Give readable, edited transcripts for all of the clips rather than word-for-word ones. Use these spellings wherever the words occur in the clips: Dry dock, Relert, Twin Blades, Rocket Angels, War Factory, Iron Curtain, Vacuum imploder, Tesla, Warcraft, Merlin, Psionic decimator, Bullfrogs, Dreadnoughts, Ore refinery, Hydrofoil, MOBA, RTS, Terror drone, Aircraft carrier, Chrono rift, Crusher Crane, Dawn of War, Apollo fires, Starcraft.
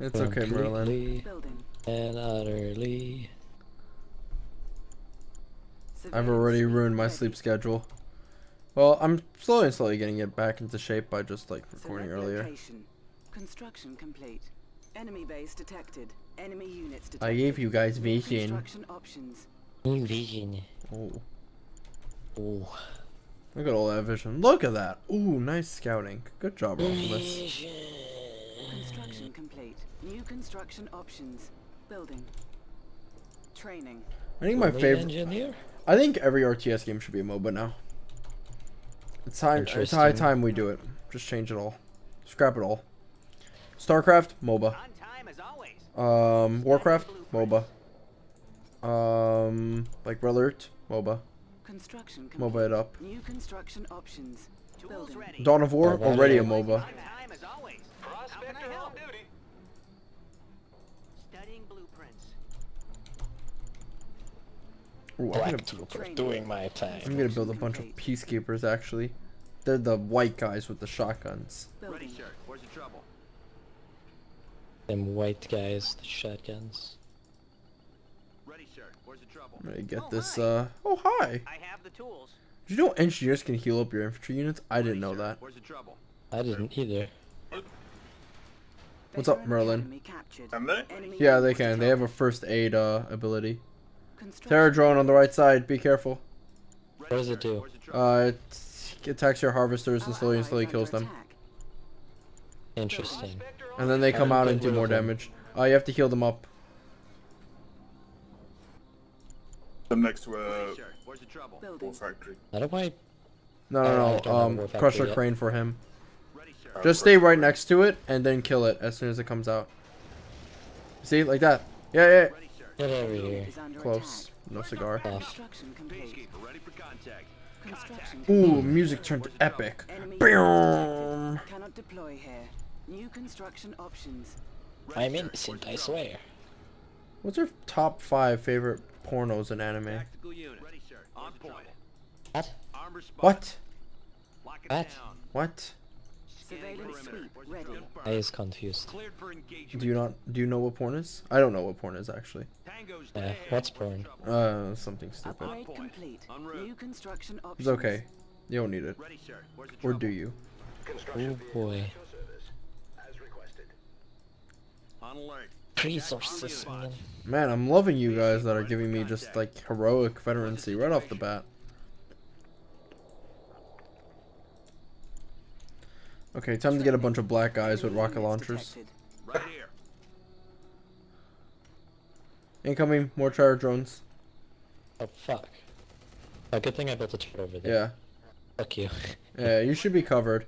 It's okay, Merlin. And utterly. I've already ruined my sleep schedule. Well, I'm slowly getting it back into shape by just like recording earlier. Construction complete. Enemy base detected. Enemy units detected. I gave you guys vision. Construction options. Vision. Oh. Oh. Look at all that vision. Look at that. Ooh, nice scouting. Good job, Romulus. Construction complete. New construction options. Building. Training. I think my favorite engineer. I think every RTS game should be a MOBA now. It's time. It's high time we do it. Just change it all. Scrap it all. Starcraft, MOBA. Warcraft, MOBA. Like Relert, MOBA. MOBA it up. New construction options. Dawn of War, already a MOBA. Ooh, I'm gonna build a bunch of peacekeepers actually. They're the white guys with the shotguns. Ready, sir. Where's the trouble? Them white guys, the shotguns. Ready, sir. Where's the trouble? I'm gonna get this. Oh hi. I have the tools. Did you know engineers can heal up your infantry units? I didn't know that. Where's the trouble? I didn't either. What's up, Merlin? Yeah, they can. They have a first aid ability. Terror drone on the right side. Be careful. What does it do? It attacks your harvesters and slowly kills them. Interesting. And then they come out and do more damage. You have to heal them up. The next War Factory. How do I? No. Crusher Crane for him. Just stay right next to it and then kill it as soon as it comes out. See, like that. Yeah. Get over here. Close. No cigar. Ooh, music turned epic. Boom. Cannot deploy here. New construction options. I'm innocent, I swear. What's your top 5 favorite pornos in anime? What? What? What? What? I is confused. Do you know what porn is? I don't know what porn is actually. What's porn? Something stupid. It's okay. You don't need it. Or do you? Oh boy. Resources, man, I'm loving you guys that are giving me just like heroic veterancy right off the bat. Okay, time to get a bunch of black guys with rocket launchers. Right here. Incoming, more terror drones. Oh fuck. Oh, good thing I built a turret over there. Yeah. Fuck you. Yeah, you should be covered.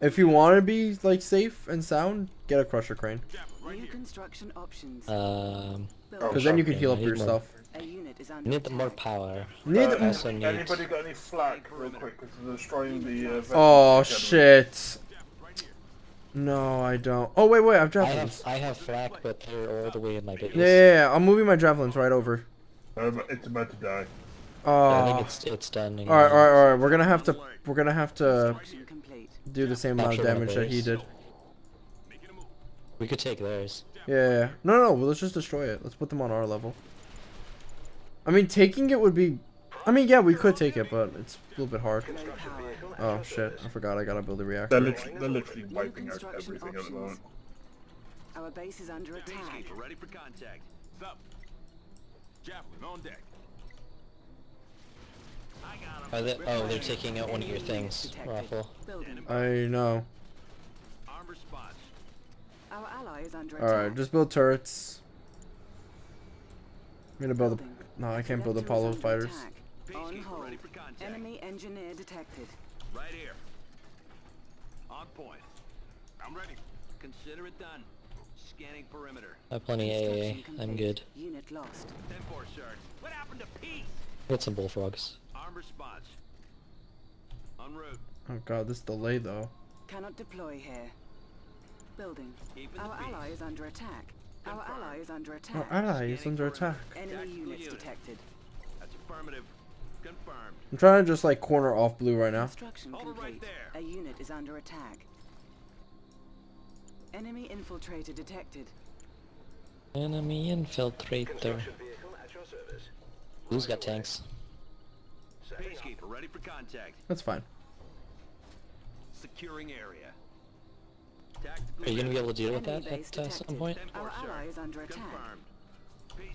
If you want to be like safe and sound, get a Crusher Crane. New construction options. Because then you can heal up yourself. Need more power. Need anybody got any flak real quick? Because they're destroying the. Oh shit! No, I don't. Oh wait, I've javelins. I have flak, but they're all the way in my base. Yeah, I'm moving my javelins right over. It's about to die. I think it's done. All right. We're gonna have to do the same amount of damage that he did. We could take theirs. Yeah. No. Well, let's just destroy it. Let's put them on our level. I mean, taking it would be... I mean, yeah, we could take it, but it's a little bit hard. Oh, shit. I forgot I gotta build a reactor. They're literally wiping out everything at the moment. Our base is under attack. Ready for contact. Javelin on deck. They're taking out one of your things, Raffle. I know. Alright, just build turrets. I'm gonna build a... No, I can't build Apollo fires. On hold. Enemy engineer detected. Right here. On point. I'm ready. Consider it done. Scanning perimeter. I have plenty AA. I'm good. Unit lost. 10-4, sir. What happened to peace? Get some bullfrogs. Armor spots. En route. Oh god, this delay though. Cannot deploy here. Building. Our ally is under attack. Our ally is under attack. Our ally is under attack. Enemy units detected. That's affirmative. Confirmed. I'm trying to just like corner off blue right now. Construction complete. A unit is under attack. Enemy infiltrator detected. Enemy infiltrator. Who's got tanks? Spacekeeper ready for contact. That's fine. Securing area. Are you gonna be able to deal with that at some point? Our ally is under attack.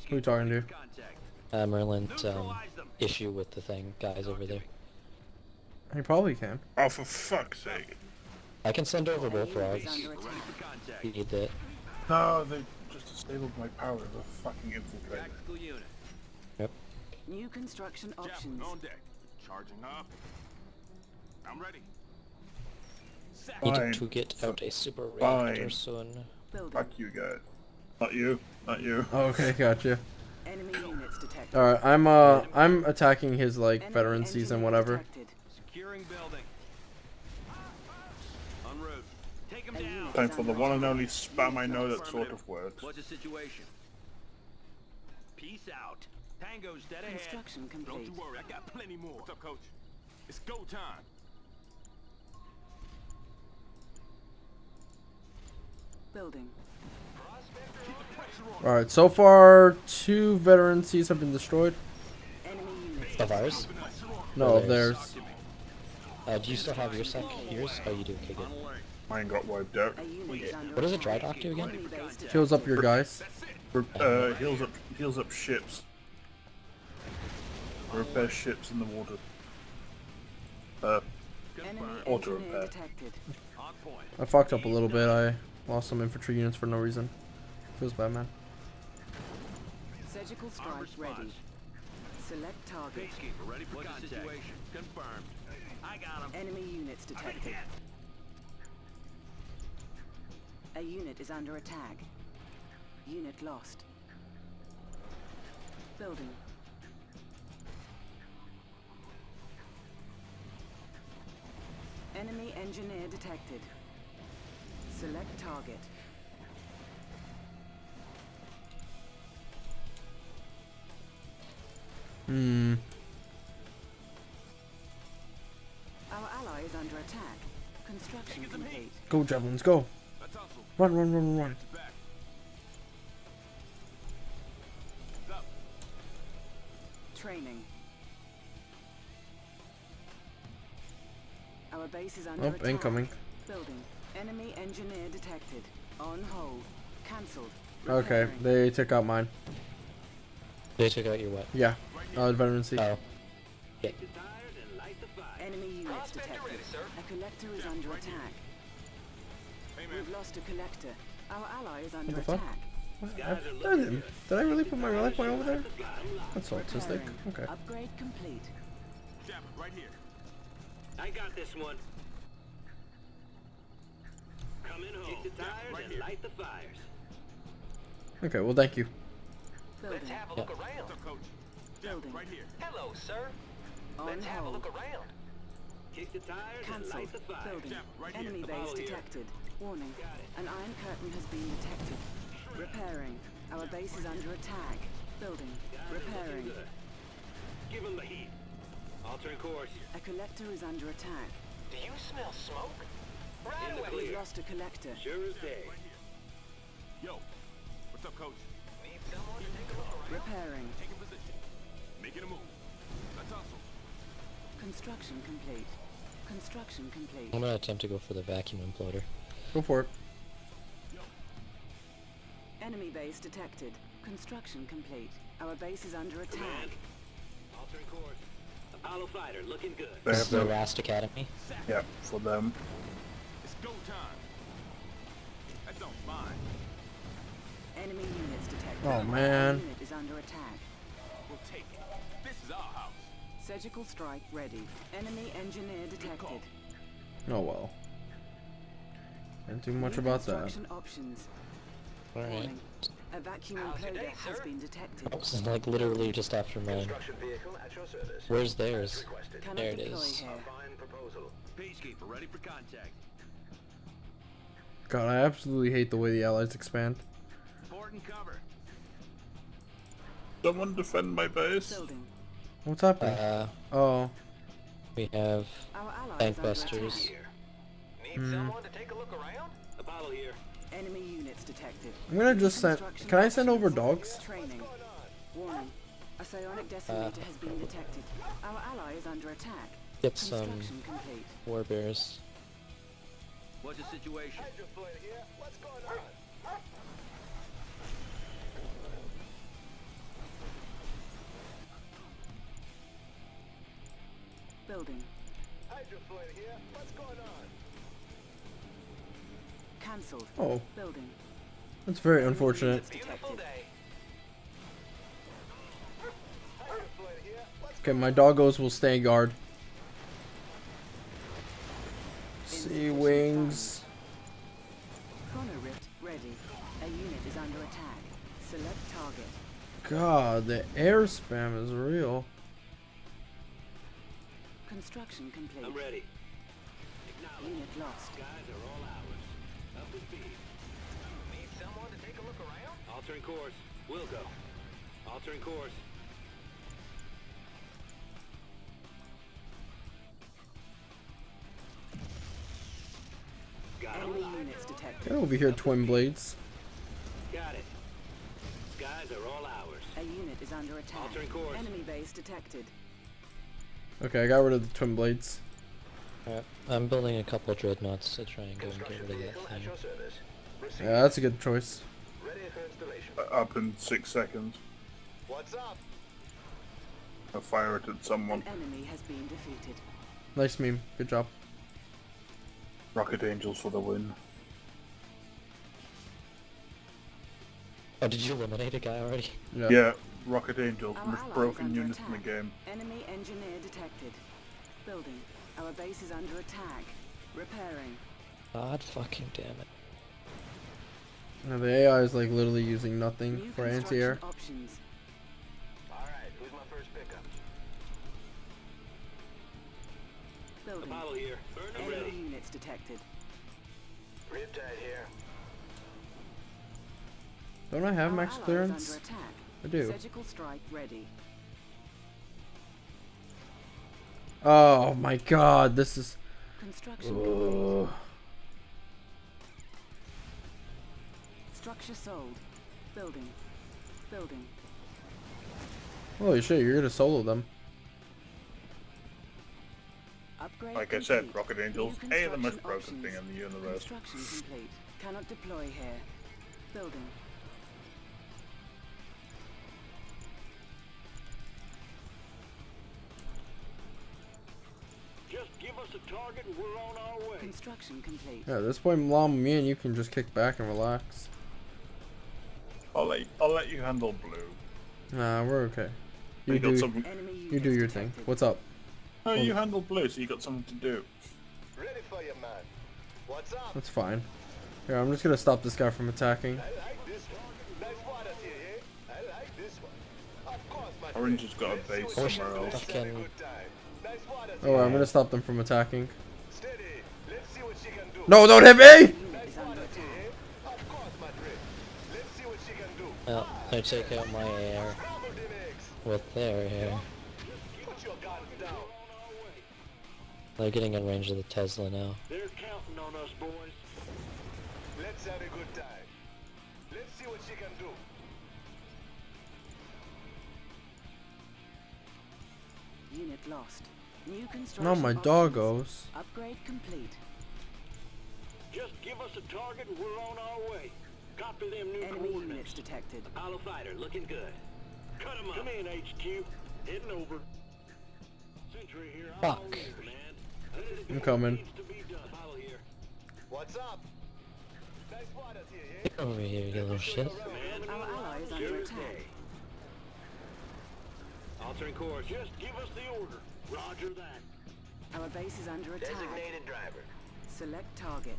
Who are you talking to? Merlin's issue with the thing, guys over there. He probably can. Oh, for fuck's sake. I can send over Bullfrogs. You need that. No, they just disabled my power. The fucking infiltrator. Yep. New construction options. On deck. Charging up. I'm ready. Need to get out a super reactor soon. Fuck you guys. Not you. Not you. Okay, gotcha. Enemy units detected. All right, I'm attacking his like enemy veteran season whatever. Securing building. En route. Take him down. Time for the one and only spam. I know that sort of works. What's the situation? Peace out. Tango's dead ahead. Construction complete. Don't you worry, I got plenty more. What's up, coach? It's go time. Building. All right, so far 2 veteran seas have been destroyed. Of ours? No, of theirs. Do you still have your sec? Yours? Oh, you do. Okay, good. Mine got wiped out. What does a dry dock do again? Heals up your guys. Heals up ships. Repair ships in the water. Auto repair. I fucked up a little bit. I lost some infantry units for no reason. Feels bad, man. Surgical strike ready. Select target. Ready for situation. Confirmed. I got him. Enemy units detected. A unit is under attack. Unit lost. Building. Enemy engineer detected. Select target. Hmm. Our ally is under attack. Construction complete. Go, javelins, go! Run, run, run, run! Training. Our base is under attack. Incoming. Building. Enemy engineer detected. On hold. Cancelled. Okay, they took out mine. They took out your what? Yeah. Veteran C. Oh. Yeah. Enemy units detected. A collector is under attack. We've lost a collector. Our ally is under attack. Did I really put my rally point over there? That's autistic. Okay. Upgrade complete. Right here. I got this one. Come in home. Kick the tires and light the fires. Okay, well, thank you. Let's have a look around. Building. Right here. Hello, sir. Let's have a look around. Kick the tires and light the fires. Building. Right here. Enemy base detected. Warning. An iron curtain has been detected. Repairing. Our base is under attack. Building. Repairing. Give him the heat. Altering course. A collector is under attack. Do you smell smoke? Right away. We lost a collector. Sure is there. Yo. What's up, coach? Need someone to take a look around. Repairing. Take a position. Making a move. That's awesome. Construction complete. Construction complete. I'm gonna attempt to go for the vacuum imploder. Go for it. Yo. Enemy base detected. Construction complete. Our base is under attack. Altering course. Apollo fighter looking good. This is their last academy. Yeah, for them. It's go time. I don't mind. Enemy units detected. Oh man. Enemy unit is under attack. We'll take it. This is our house. Surgical strike ready. Enemy engineer detected. Oh well. Can't do much about that. Options. All right. A vacuum imploder has been detected. Oh, this is like literally just after mine. Where's theirs? There it is. God, I absolutely hate the way the allies expand. Someone defend my base. What's happening? Oh. We have tank busters. Need someone to take a look around? Apollo here. Enemy units detected. I'm gonna just send. Can I send over dogs? Training. Warning. A psionic decimator has been detected. Our ally is under attack. Get some war bears. What's the situation? Hydrofoil here. What's going on? Building. Hydrofoil here. What's going on? Cancelled. Oh. Building. That's very unfortunate. Okay, my doggos will stay guard. Sea wings. Chrono rift ready. A unit is under attack. Select target. God, the air spam is real. Construction complete. I'm ready. Unit lost. Guys are all ours. Up to speed. Need someone to take a look around? Altering course. We'll go. Altering course. Get over here, Twin Blades. Got it. Skies are all ours. A unit is under attack. Altering course. Enemy base detected. Okay, I got rid of the Twin Blades. Alright, I'm building a couple of Dreadnoughts to try and go and get rid of that thing. Yeah, that's a good choice. Ready for installation. Up in 6 seconds. What's up? I'll fire it at someone. An enemy has been defeated. Nice meme. Good job. Rocket Angels for the win. Oh, did you eliminate a guy already? Yeah, Rocket Angels, most broken unit in the game. Enemy engineer detected. Building. Our base is under attack. Repairing. God fucking damn it. Now the AI is like literally using nothing for anti-air. Alright, who's my first pickup? Building. Apollo here. Burn ready. Units detected. Riptide here. Don't I have max clearance? I do. Surgical strike ready. Oh my god, this is... Construction complete. Structure sold. Building. Building. Holy shit, you're gonna solo them. Upgrade like complete. I said, Rocket Angels, A, the most broken thing in the universe. Construction complete. Cannot deploy here. Building. Target and we're on our way. Construction complete. Yeah, at this point, Mom, me and you can just kick back and relax. I'll let you handle blue. Nah, we're okay. You do your thing. What's up? Oh, you handle blue, so you got something to do. Ready for you, man. What's up? That's fine. Here, I'm just gonna stop this guy from attacking. I like this one. Nice water here, eh? I like this one. Of course, my Orange has got a base somewhere else. Oh, I'm gonna stop them from attacking. No, don't hit me! Well, I take out my air with their air. They're getting in range of the Tesla now. They're counting on us, boys. Let's have a good time. Let's see what she can do. Unit lost. New construction. Not my doggos. Upgrade complete. Just give us a target and we're on our way. Copy them new enemy units detected. Apollo fighter looking good. Cut him up. Come in, HQ. Heading over. Sentry here. Fuck. I'm coming. What's up? Get over here, you little shit. Our ally is under attack. Altering course. Just give us the order. Roger that. Our base is under attack. Designated driver. Select target.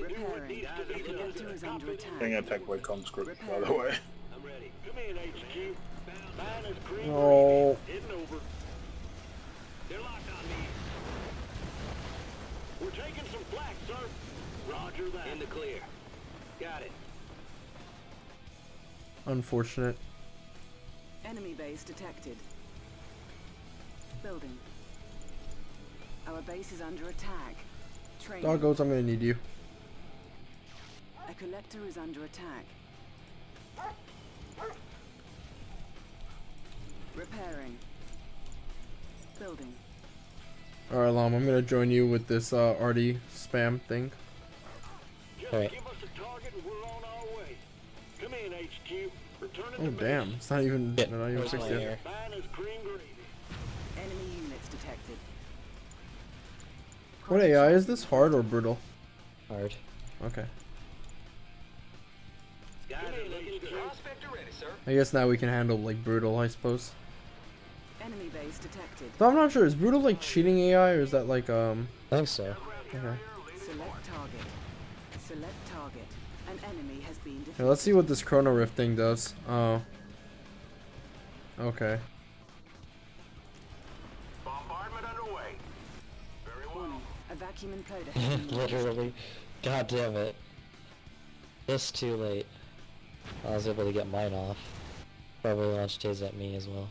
Repairing. Connector is under attack. I'm gonna take away comm script, by the way. I'm ready. Come in, HQ. Mine is green. No. Hidden over. They're locked on me. We're taking some flak, sir. Roger that. In the clear. Got it. Unfortunate. Enemy base detected. Building. Our base is under attack. Training. Doggos, I'm gonna need you. A collector is under attack. Repairing. Building. Alright, Lom, I'm gonna join you with this RD spam thing. Alright. Oh damn, it's not even, yeah, no, not even 60 yet. What AI is this? Hard or brutal? Hard. Okay. I guess now we can handle like brutal, I suppose. Enemy base detected. So I'm not sure, is brutal like cheating AI or is that like I think so. Okay. Select target. Select target. An enemy has been defeated. Yeah, let's see what this Chrono rift thing does. Oh. Okay. Bombardment underway. Very well. A vacuum imploder. Literally. God damn it. Just too late. I was able to get mine off. Probably launched his at me as well.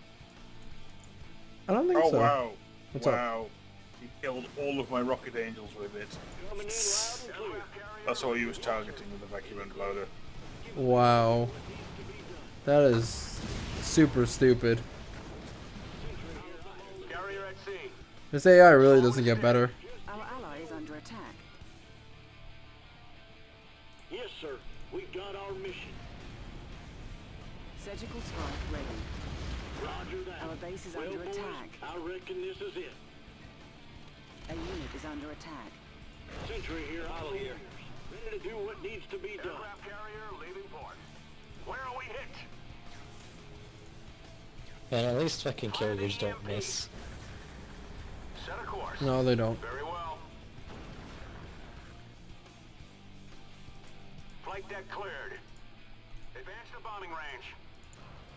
I don't think so. Oh wow. What's up? He killed all of my Rocket Angels with it. That's all he was targeting with the vacuum imploder. Wow. That is super stupid. This AI really doesn't get better. Our ally is under attack. Yes, sir. We got our mission. Surgical strike ready. Roger that. Our base is under attack. I reckon this is it. A unit is under attack. Sentry here, I'll hear. Ready to do what needs to be done. Aircraft carrier leaving port. Where are we hit? And at least fucking carriers don't miss. Set a course. No, they don't. Very well. Flight deck cleared. Advance to bombing range.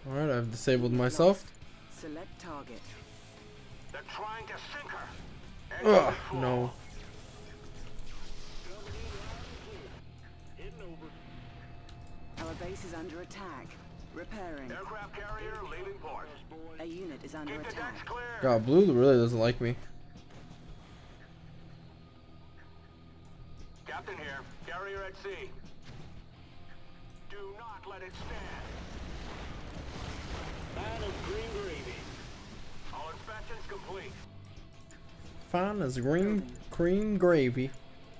Alright, I've disabled myself. Select target. They're trying to sink her. Ugh, no. Our base is under attack. Repairing. Aircraft carrier leaving port. A unit is under attack. God, blue really doesn't like me. Captain here. Carrier at sea. Do not let it stand. Man of green gravy. All inspections complete. Fine as green cream gravy.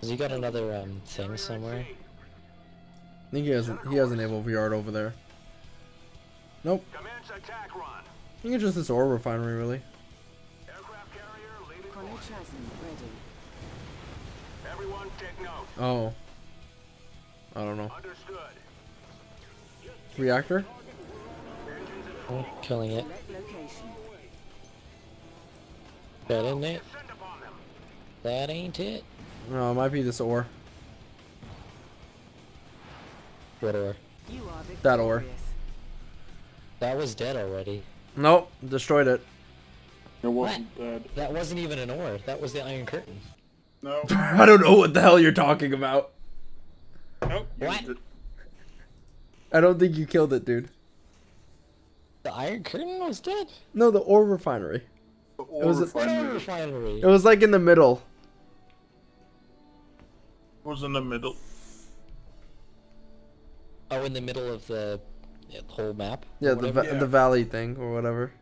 Has he got another thing somewhere? I think he has. He has an able VR over there. Nope. I think it's just this ore refinery, really. Oh. I don't know. Reactor. Oh, killing it. That ain't it. That ain't it. No, it might be this ore. What ore? That ore. That was dead already. Nope, destroyed it. It wasn't dead. That wasn't even an ore. That was the Iron Curtain. No. I don't know what the hell you're talking about. Nope. What? I don't think you killed it, dude. The Iron Curtain was dead? No, the ore refinery. The ore refinery. It was like in the middle. It was in the middle. Oh, in the middle of the whole map? Yeah, the valley thing or whatever.